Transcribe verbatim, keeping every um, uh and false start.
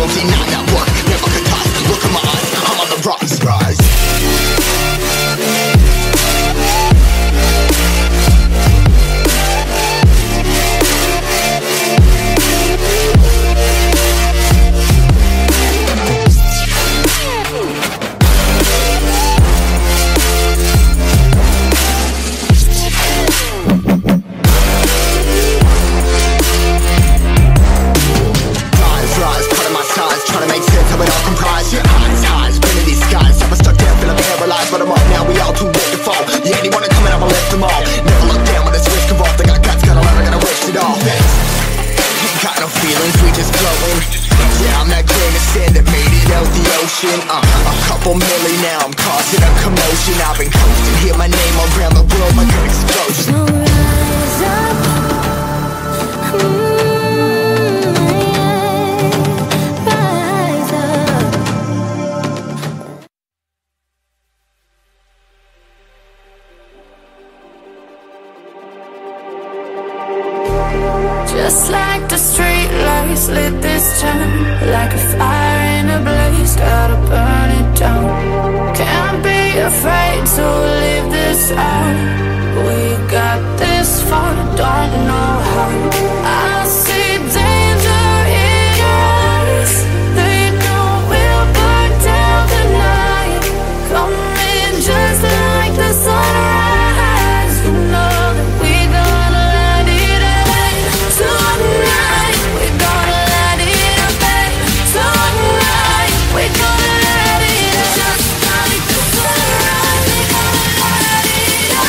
worldly, not that work. Never could die. Look in my eyes, I'm on the rotten rise. Uh, a couple million now, I'm causing a commotion. I've been coasting, hear my name around the world like an explosion. So rise up, mm, yeah, rise up. Just like the street lights lit this town, like a fire in a blaze. Gotta burn it down. Can't be afraid to leave this out. We got this far, don't know how. I see danger in us. They know we'll burn down the night. Come in just like the sunrise. You know that we gonna let it out. Tonight, we gonna let it out. Tonight, we're gonna let it out. Just like the sunrise, we're gonna let it out.